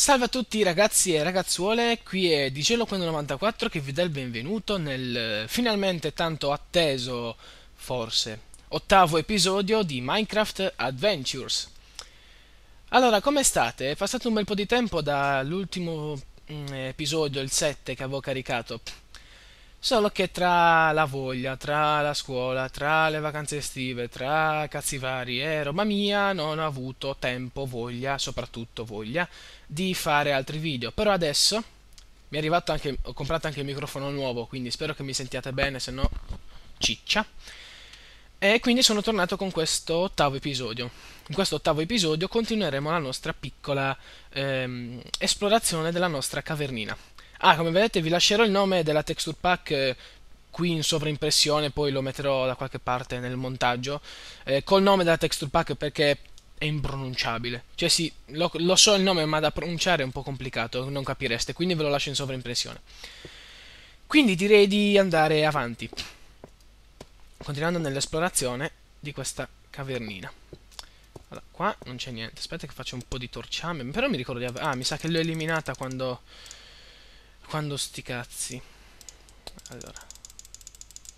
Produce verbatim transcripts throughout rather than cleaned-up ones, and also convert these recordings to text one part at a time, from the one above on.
Salve a tutti ragazzi e ragazzuole, qui è DjLoquendo novantaquattro che vi dà il benvenuto nel finalmente tanto atteso, forse, ottavo episodio di Minecraft Adventures. Allora, come state? È passato un bel po' di tempo dall'ultimo episodio, il sette, che avevo caricato. Solo che tra la voglia, tra la scuola, tra le vacanze estive, tra cazzi vari e roba mia, non ho avuto tempo, voglia, soprattutto voglia, di fare altri video. Però adesso mi è arrivato anche, ho comprato anche il microfono nuovo, quindi spero che mi sentiate bene, se no ciccia. E quindi sono tornato con questo ottavo episodio. In questo ottavo episodio continueremo la nostra piccola ehm, esplorazione della nostra cavernina. Ah, come vedete vi lascerò il nome della texture pack eh, qui in sovraimpressione, poi lo metterò da qualche parte nel montaggio, eh, col nome della texture pack perché è impronunciabile. Cioè sì, lo, lo so il nome, ma da pronunciare è un po' complicato, non capireste, quindi ve lo lascio in sovraimpressione. Quindi direi di andare avanti, continuando nell'esplorazione di questa cavernina. Allora, qua non c'è niente, aspetta che faccio un po' di torciame, però mi ricordo di aver... Ah, mi sa che l'ho eliminata quando... Quando sti cazzi. Allora,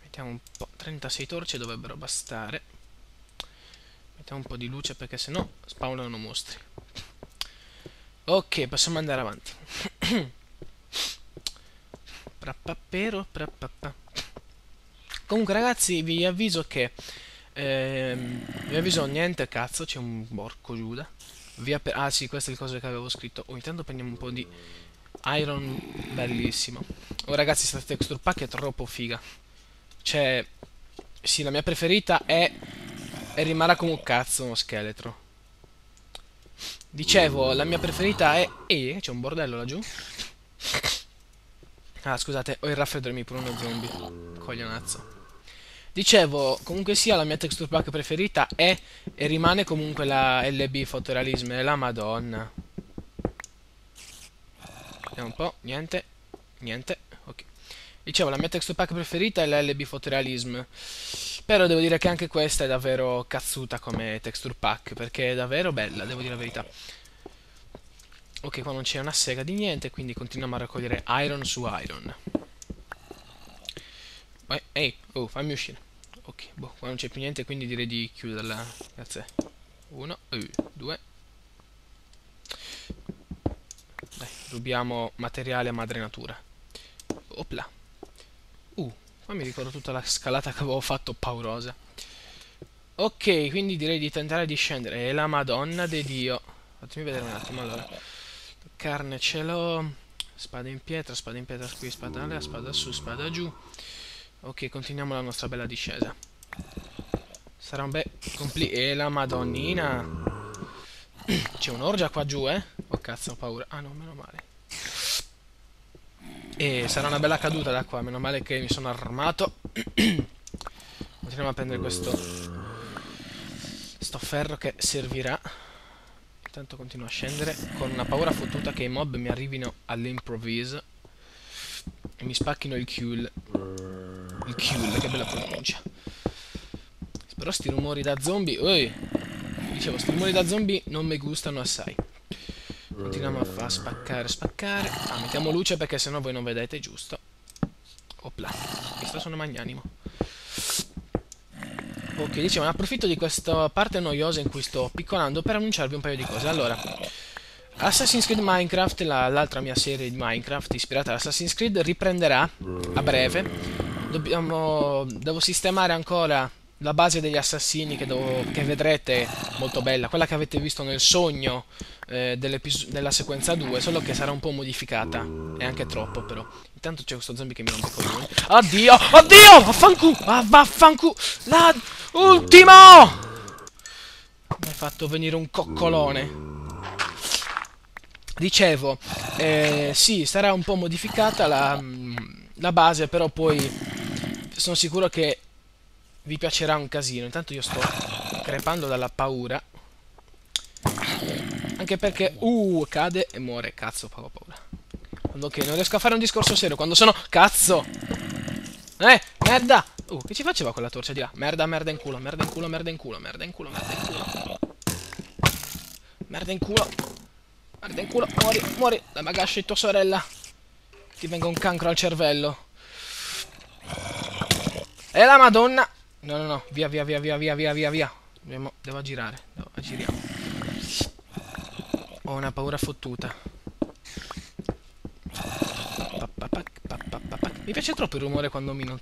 mettiamo un po'. trentasei torce dovrebbero bastare. Mettiamo un po' di luce perché sennò spawnano mostri. Ok, possiamo andare avanti. Prappapero, prappappa. Comunque ragazzi, vi avviso che ehm, vi avviso niente, cazzo, c'è un porco Giuda. Via per... Ah sì, questo è il coso che avevo scritto. Ogni tanto prendiamo un po' di Iron, bellissimo. Oh ragazzi, questa texture pack è troppo figa. Cioè, sì, la mia preferita è... E rimarrà come un cazzo uno scheletro. Dicevo, la mia preferita è... Ehi, c'è un bordello laggiù. Ah, scusate, ho il raffreddore, mi pure uno zombie. Coglionazzo. Dicevo, comunque sia, la mia texture pack preferita è... E rimane comunque la L B fotorealism, è la madonna. Vediamo un po', niente, niente, ok. Dicevo, la mia texture pack preferita è la L B fotorealism, però devo dire che anche questa è davvero cazzuta come texture pack, perché è davvero bella, devo dire la verità. Ok, qua non c'è una sega di niente, quindi continuiamo a raccogliere iron su iron. Ehi, hey, oh, fammi uscire. Ok, boh, qua non c'è più niente, quindi direi di chiuderla. Grazie. Uno, due. Rubiamo materiale a madre natura. Opla. Uh, qua mi ricordo tutta la scalata che avevo fatto, paurosa. Ok, quindi direi di tentare di scendere. E la madonna di Dio. Fatemi vedere un attimo, allora. Carne ce l'ho. Spada in pietra, spada in pietra qui, spada là, spada su, spada giù. Ok, continuiamo la nostra bella discesa. Sarà un bel compli... E la madonnina. C'è un'orgia qua giù, eh? Oh cazzo, ho paura. Ah no, meno male. E sarà una bella caduta da qua. Meno male che mi sono armato. Continuiamo a prendere questo Sto ferro che servirà. Intanto continuo a scendere con una paura fottuta che i mob mi arrivino all'improvviso e mi spacchino il kill. Il kill, che bella pronuncia. Però sti rumori da zombie. Ui. Dicevo, sti rumori da zombie non mi gustano assai. Continuiamo a far spaccare, spaccare. Ah, mettiamo luce perché sennò voi non vedete, giusto? Opla, questo sono magnanimo. Ok, dicevo, approfitto di questa parte noiosa in cui sto piccolando per annunciarvi un paio di cose. Allora, Assassin's Creed Minecraft, l'altra mia serie di Minecraft ispirata ad Assassin's Creed, riprenderà a breve. Dobbiamo, devo sistemare ancora... La base degli assassini che, devo, che vedrete molto bella, quella che avete visto nel sogno eh, della sequenza due, solo che sarà un po' modificata, e anche troppo però. Intanto c'è questo zombie che mi rompe i coglioni. Addio, addio, vaffanculo, vaffanculo, la... ultimo! Mi hai fatto venire un coccolone. Dicevo, eh, sì, sarà un po' modificata la, la base, però poi sono sicuro che vi piacerà un casino. Intanto io sto crepando dalla paura. Anche perché... Uh, cade e muore. Cazzo, ho paura. Ok, non riesco a fare un discorso serio quando sono... Cazzo! Eh, merda! Uh, che ci faceva quella torcia di là? Merda, merda in culo, merda in culo, merda in culo, merda in culo, merda in culo. Merda in culo. Guarda in culo, muori, muori. Dai, ma gasci tua sorella. Ti venga un cancro al cervello. E la madonna. No, no, no, via, via, via, via, via, via, via, via. Devo, devo aggirare, devo, aggiriamo. Ho una paura fottuta. Mi piace troppo il rumore quando mino.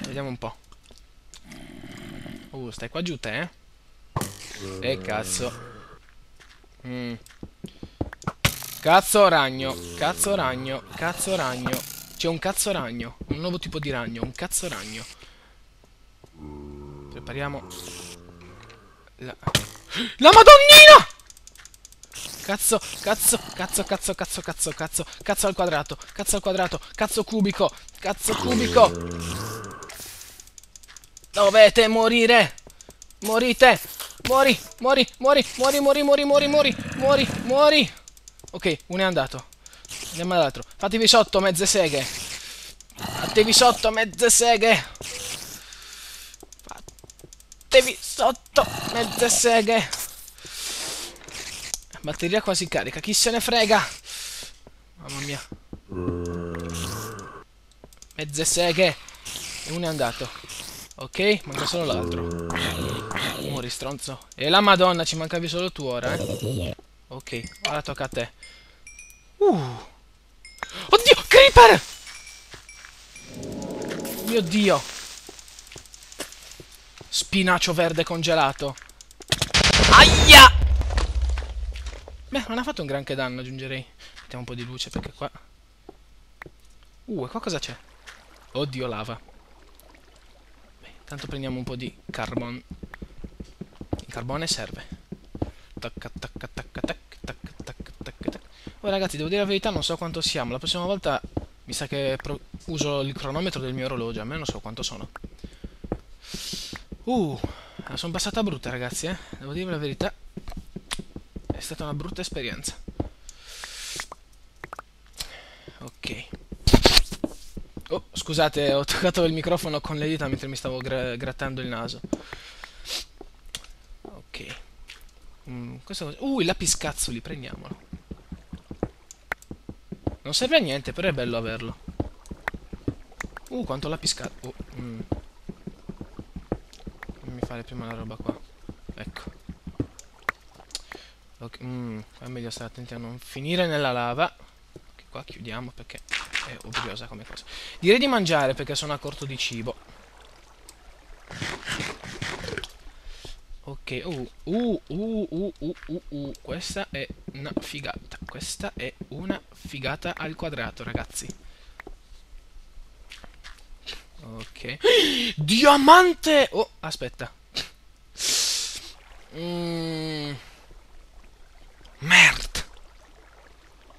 Vediamo un po'. Uh, stai qua giù te, eh? E cazzo. Mm. Cazzo ragno, cazzo ragno, cazzo ragno. C'è un cazzo ragno, un nuovo tipo di ragno, un cazzo ragno. Prepariamo la, la madonnina! Cazzo, cazzo, cazzo, cazzo, cazzo, cazzo, cazzo, cazzo al quadrato, cazzo al quadrato, cazzo cubico, cazzo cubico. Dovete morire. Morite. Muori, muori, muori, muori, muori, muori, muori, muori, muori, muori. Ok, uno è andato. Andiamo all'altro. Fatevi sotto, mezze seghe. Fatevi sotto, mezze seghe. Fatevi sotto, mezze seghe. Batteria quasi carica, chi se ne frega. Mamma mia. Mezze seghe. E uno è andato. Ok, manca solo l'altro. Muori stronzo. E la madonna, ci mancavi solo tu ora, eh. Ok, ora tocca a te. Uh. Oddio, creeper! Mio dio. Spinacio verde congelato. Aia! Beh, non ha fatto un granché danno, aggiungerei. Mettiamo un po' di luce perché qua... Uh, e qua cosa c'è? Oddio, lava. Beh, tanto prendiamo un po' di carbon. Carbone serve. Tac, tac, tac, tac, tac, tac, tac, tac. Oh ragazzi, devo dire la verità, non so quanto siamo. La prossima volta mi sa che uso il cronometro del mio orologio. A me non so quanto sono. Uh, sono passata brutta ragazzi, eh. Devo dire la verità. È stata una brutta esperienza. Ok. Oh, scusate, ho toccato il microfono con le dita mentre mi stavo gra grattando il naso. Mm, questo, uh, il lapiscazzoli, prendiamolo. Non serve a niente, però è bello averlo. Uh, quanto lapiscazzoli. Oh, mm. Fammi fare prima la roba qua. Ecco. Okay, mm, qua è meglio stare attenti a non finire nella lava. Okay, qua chiudiamo perché è obbiosa come cosa. Direi di mangiare perché sono a corto di cibo. Ok, uh, uh, uh, uh, uh, uh, uh, questa è una figata, questa è una figata al quadrato, ragazzi. Ok. Diamante! Oh, aspetta. Mm. Merde.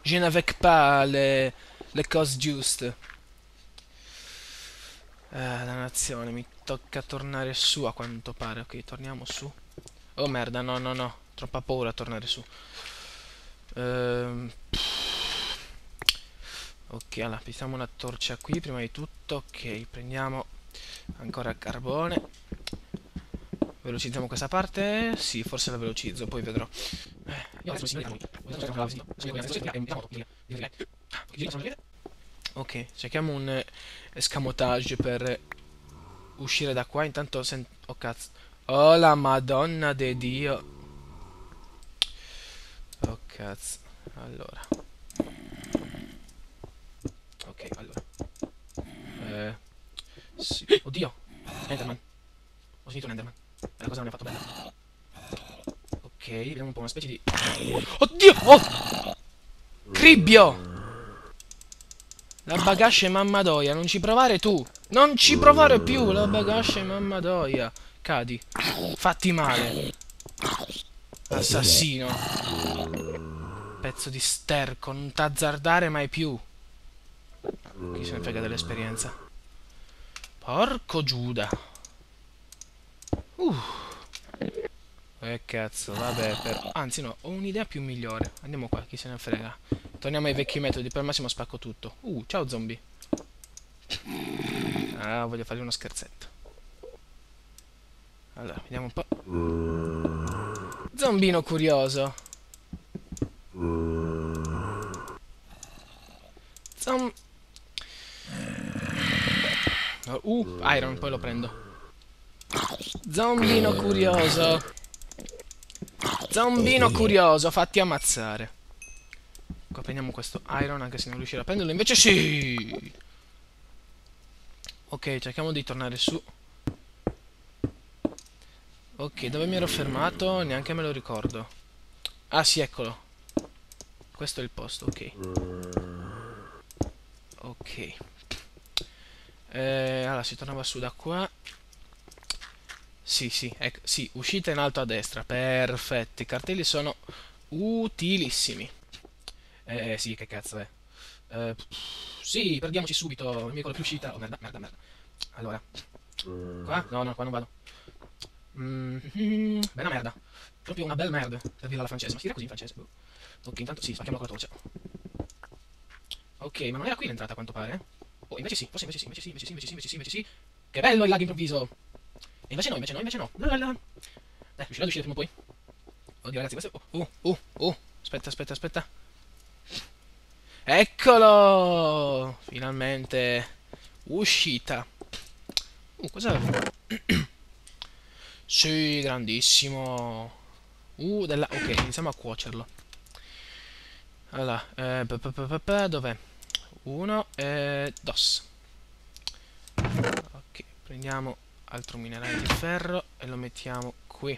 Je n'avais pas le, le cose giuste. Ah, dannazione, mi tocca tornare su a quanto pare. Ok, torniamo su. Oh merda, no, no, no. Troppa paura a tornare su. Ehm, ok, allora, piazziamo una torcia qui prima di tutto. Ok, prendiamo ancora carbone. Velocizziamo questa parte? Sì, forse la velocizzo, poi vedrò. Ok, cerchiamo un escamotage per uscire da qua. Intanto sent... Oh cazzo. Oh la madonna de dio. Oh cazzo. Allora. Ok, allora. Eh. Sì. Oddio. Enderman. Ho sentito un Enderman. La cosa non è fatto bene. Ok, vediamo un po', una specie di... Oddio! Oh! Cribbio! La bagasce mammadoia, non ci provare tu! Non ci provare più! La bagasce mammadoia! Cadi! Fatti male! Assassino! Pezzo di sterco, non t'azzardare mai più! Chi se ne frega dell'esperienza? Porco Giuda! Uh! Eh cazzo, vabbè, però... Anzi no, ho un'idea più migliore. Andiamo qua, chi se ne frega. Torniamo ai vecchi metodi, per il massimo spacco tutto. Uh, ciao zombie. Ah, voglio fargli uno scherzetto. Allora, vediamo un po'. Zombino curioso. Zom... Uh, iron, poi lo prendo. Zombino curioso. Zombino curioso, fatti ammazzare. Qua prendiamo questo iron, anche se non riuscirò a prenderlo, invece sì! Ok, cerchiamo di tornare su. Ok, dove mi ero fermato? Neanche me lo ricordo. Ah sì, eccolo. Questo è il posto, ok. Ok. Eh, allora, si tornava su da qua. Sì, sì, ecco, sì, uscita in alto a destra. Perfetto, i cartelli sono utilissimi. Eh sì, che cazzo è. Eh, sì, perdiamoci subito. Non mi ricordo più uscita. Oh, merda, merda, merda. Allora. Qua? No, no, qua non vado. Mm-hmm. Bella merda. Proprio una bella merda. Per dirla alla francese. Ma si dirà così in francese? Boh. Ok, intanto sì, spacchiamo la torcia. Ok, ma non era qui l'entrata a quanto pare. Oh, invece sì, forse invece sì, invece sì, invece sì, invece sì, invece sì, invece sì. Che bello il lag improvviso! E invece no, invece no, invece no. Lalala. Dai, riuscirò ad uscire prima o poi? Oddio ragazzi, questo... Oh, oh, oh. Aspetta, aspetta, aspetta. Eccolo! Finalmente uscita. Uh, cos'è? Sì, grandissimo. Uh, della... Ok, iniziamo a cuocerlo. Allora, eh, dov'è? Uno e dos. Ok, prendiamo altro minerale di ferro e lo mettiamo qui.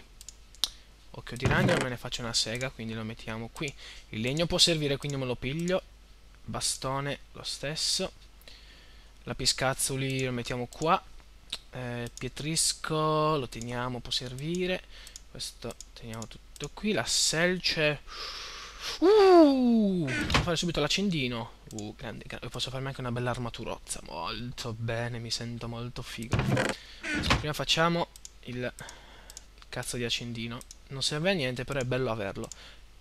Occhio di ragno, me ne faccio una sega, quindi lo mettiamo qui. Il legno può servire, quindi me lo piglio. Bastone lo stesso. Lapiscazzuli lo mettiamo qua. Eh, pietrisco lo teniamo, può servire. Questo teniamo tutto qui. La selce. Uh! Posso fare subito l'accendino. Uh, grande, grande. Posso farmi anche una bella armaturozza. Molto bene, mi sento molto figo. Adesso prima facciamo il, il cazzo di accendino. Non serve a niente, però è bello averlo.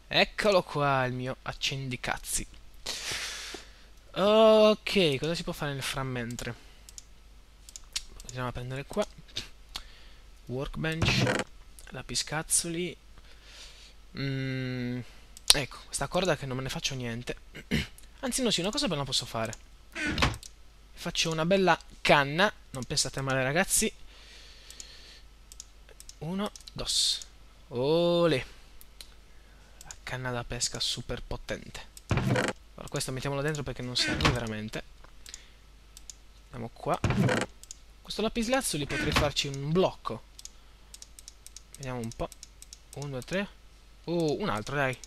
Eccolo qua il mio accendicazzi. Ok, cosa si può fare nel frammentre? Andiamo a prendere qua. Workbench. Lapiscazzoli. Mm, ecco, questa corda che non me ne faccio niente. Anzi no, sì, una cosa bella posso fare. Faccio una bella canna. Non pensate male ragazzi. Uno, dos. Olè. La canna da pesca super potente. Allora, questo mettiamolo dentro perché non serve veramente. Andiamo qua. Questo lapislazzuli potrei farci un blocco. Vediamo un po'. uno, due, tre. Oh, un altro, dai.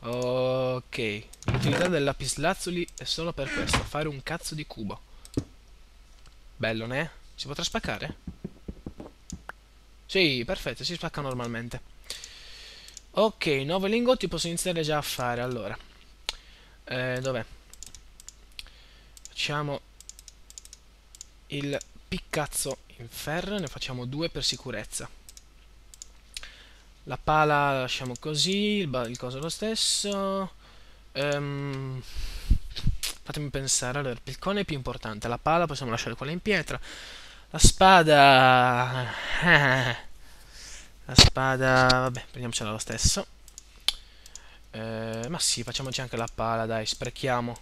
Ok. L'utilità del lapislazzuli è solo per questo. Fare un cazzo di cubo. Bello, ne? Si potrà spaccare? Sì, perfetto. Si spacca normalmente. Ok, nove lingotti posso iniziare già a fare, allora. Eh, dov'è? Facciamo il piccazzo in ferro, ne facciamo due per sicurezza. La pala la lasciamo così, il, il coso lo stesso. Ehm, fatemi pensare, allora, il piccone è più importante, la pala possiamo lasciare quella in pietra. La spada... La spada, vabbè, prendiamocela lo stesso. Eh, ma sì, facciamoci anche la pala, dai, sprechiamo.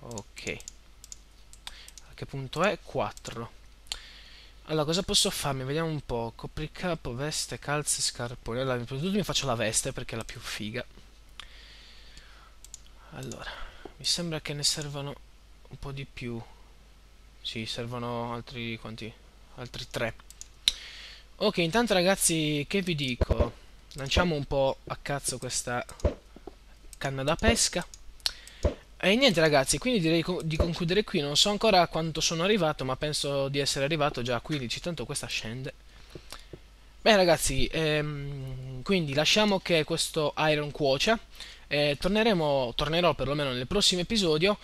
Ok. A che punto è? quattro. Allora, cosa posso farmi? Vediamo un po'. Copricapo, veste, calze, scarponi. Allora, prima di tutto mi faccio la veste perché è la più figa. Allora, mi sembra che ne servano un po' di più. Sì, servono altri quanti? Altri tre. Ok, intanto ragazzi, che vi dico? Lanciamo un po' a cazzo questa canna da pesca. E niente ragazzi, quindi direi co di concludere qui. Non so ancora quanto sono arrivato, ma penso di essere arrivato già a quindici, tanto questa scende. Beh ragazzi, ehm, quindi lasciamo che questo iron cuocia. E torneremo, tornerò perlomeno nel prossimo episodio,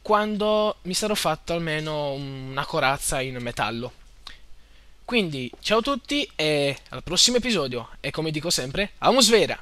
quando mi sarò fatto almeno una corazza in metallo. Quindi, ciao a tutti e al prossimo episodio. E come dico sempre, amus vera!